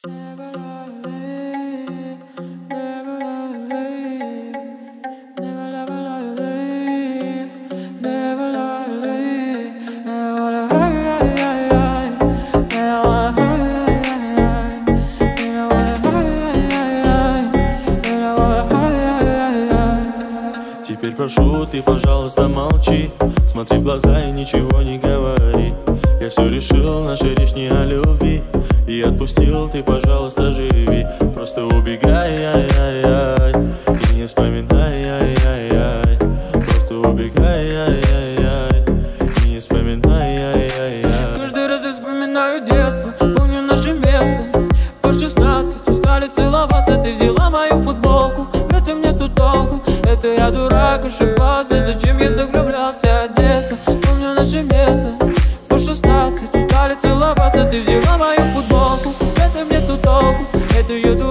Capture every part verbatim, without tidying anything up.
Теперь прошу, ты, пожалуйста, молчи. Смотри в глаза и ничего не говори. Я все решил, наша речь не о любви. И отпустил, ты, пожалуйста, живи. Просто убегай, ай, ай, ай. И не вспоминай, ай, ай, ай. Просто убегай, ай, ай, ай. И не вспоминай, ай, ай, ай. Каждый раз я вспоминаю детство. Помню наше место. По шестнадцать устали целоваться. Ты взяла мою футболку. В этом нету толку. Это я дурак, ошибался. Зачем я так влюблялся от детства? Помню наше место. По шестнадцать устали целоваться. Ты взяла мою футболку. В этом нету толку. Это я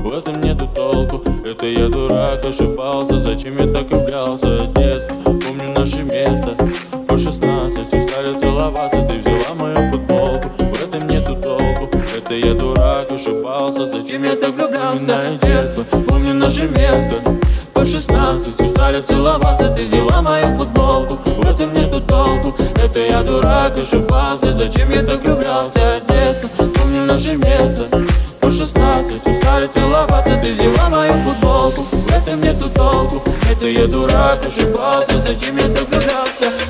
в этом нету толку. Это я дурак, ошибался. Зачем я так влюблялся от детства? Помню наше место по шестнадцать устали целоваться. Ты взяла мою футболку, в этом нету толку. Это я дурак, ошибался. Зачем я так влюблялся от детства? Помню наше место по шестнадцать устали целоваться. Ты взяла мою футболку, в этом нету толку. Это я дурак, ошибался. Зачем я так влюблялся от детства? Помню наше место по шестнадцать устали целоваться. Ты взяла мою футболку, в этом нету толку. Это я дурак, ошибался. Зачем я так влюблялся?